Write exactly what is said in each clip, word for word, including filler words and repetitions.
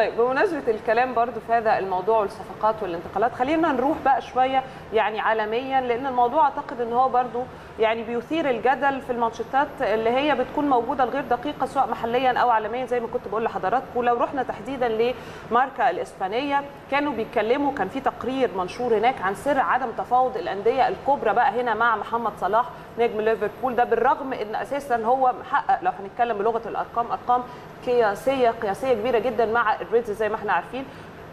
طيب بمناسبه الكلام برضو في هذا الموضوع والصفقات والانتقالات، خلينا نروح بقى شويه يعني عالميا، لان الموضوع اعتقد ان هو برضو يعني بيثير الجدل في الماتشات اللي هي بتكون موجوده الغير دقيقه سواء محليا او عالميا زي ما كنت بقول لحضراتكم. ولو رحنا تحديدا لماركا الاسبانيه كانوا بيتكلموا، كان في تقرير منشور هناك عن سر عدم تفاوض الانديه الكبرى بقى هنا مع محمد صلاح نجم ليفربول، ده بالرغم ان اساسا هو محقق لو هنتكلم بلغه الارقام ارقام قياسيه قياسيه كبيره جدا مع الريدز زي ما احنا عارفين،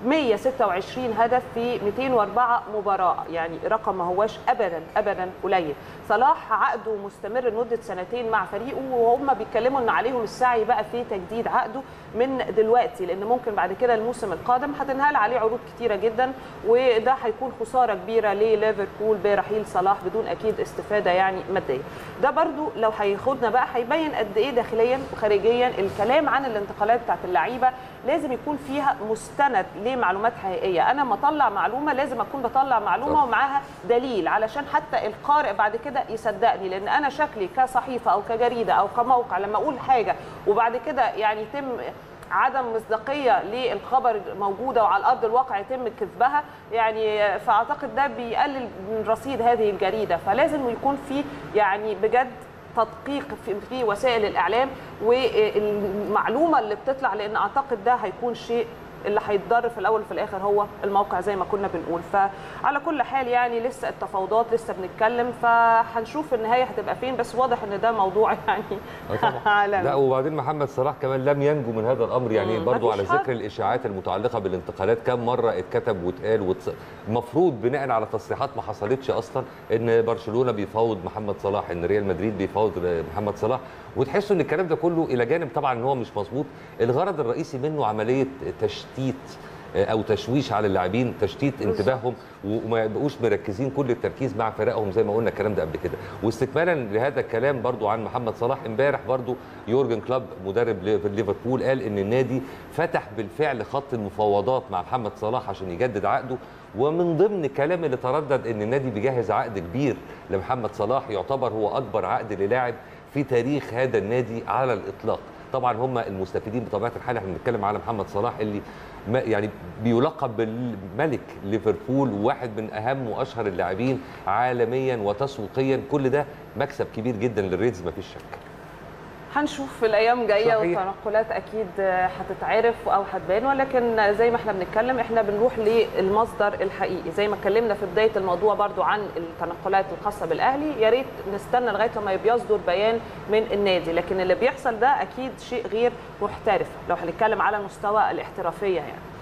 مئة وستة وعشرين هدف في مئتين وأربعة مباراه، يعني رقم ما هواش ابدا ابدا قليل. صلاح عقده مستمر لمده سنتين مع فريقه، وهم بيتكلموا ان عليهم السعي بقى في تجديد عقده من دلوقتي، لان ممكن بعد كده الموسم القادم هتنهال عليه عروض كتيره جدا، وده هيكون خساره كبيره لليفربول برحيل صلاح بدون اكيد استفاده يعني ماديه. ده برضو لو هياخدنا بقى هيبين قد ايه داخليا وخارجيا الكلام عن الانتقالات بتاعت اللعيبه لازم يكون فيها مستند معلومات حقيقيه. انا لما اطلع معلومه لازم اكون بطلع معلومه ومعاها دليل علشان حتى القارئ بعد كده يصدقني، لان انا شكلي كصحيفه او كجريده او كموقع لما اقول حاجه وبعد كده يعني يتم عدم مصداقيه للخبر موجوده وعلى ارض الواقع يتم كذبها، يعني فاعتقد ده بيقلل من رصيد هذه الجريده. فلازم يكون في يعني بجد تدقيق في وسائل الاعلام والمعلومه اللي بتطلع، لان اعتقد ده هيكون شيء اللي هيتضر في الاول وفي الاخر هو الموقع زي ما كنا بنقول. فعلى كل حال يعني لسه التفاوضات لسه بنتكلم، فهنشوف النهايه هتبقى فين، بس واضح ان ده موضوع يعني عالمي. لا وبعدين محمد صلاح كمان لم ينجو من هذا الامر، يعني برضو على ذكر الاشاعات المتعلقه بالانتقالات كم مره اتكتب واتقال، المفروض وت... بناء على تصريحات ما حصلتش اصلا ان برشلونه بيفاوض محمد صلاح، ان ريال مدريد بيفاوض محمد صلاح، وتحسوا ان الكلام ده كله الى جانب طبعا ان هو مش مظبوط. الغرض الرئيسي منه عمليه تشتيت او تشويش على اللاعبين، تشتيت انتباههم وما يبقوش مركزين كل التركيز مع فرقهم زي ما قلنا الكلام ده قبل كده. واستكمالا لهذا الكلام برضو عن محمد صلاح، امبارح برضو يورجن كلوب مدرب ليفربول قال ان النادي فتح بالفعل خط المفاوضات مع محمد صلاح عشان يجدد عقده، ومن ضمن كلام اللي تردد ان النادي بيجهز عقد كبير لمحمد صلاح، يعتبر هو اكبر عقد للاعب في تاريخ هذا النادي على الاطلاق. طبعا هم المستفيدين بطبيعه الحال احنا بنتكلم على محمد صلاح اللي يعني بيلقب بالملك ليفربول، وواحد من اهم واشهر اللاعبين عالميا وتسويقيا، كل ده مكسب كبير جدا للريدز مفيش شك. هنشوف في الايام جايه والتنقلات اكيد هتتعرف او هتبان، ولكن زي ما احنا بنتكلم احنا بنروح للمصدر الحقيقي زي ما اتكلمنا في بدايه الموضوع برضو عن التنقلات الخاصه بالاهلي. يا ريت نستنى لغايه لما بيصدر بيان من النادي، لكن اللي بيحصل ده اكيد شيء غير محترف لو هنتكلم على مستوى الاحترافيه يعني.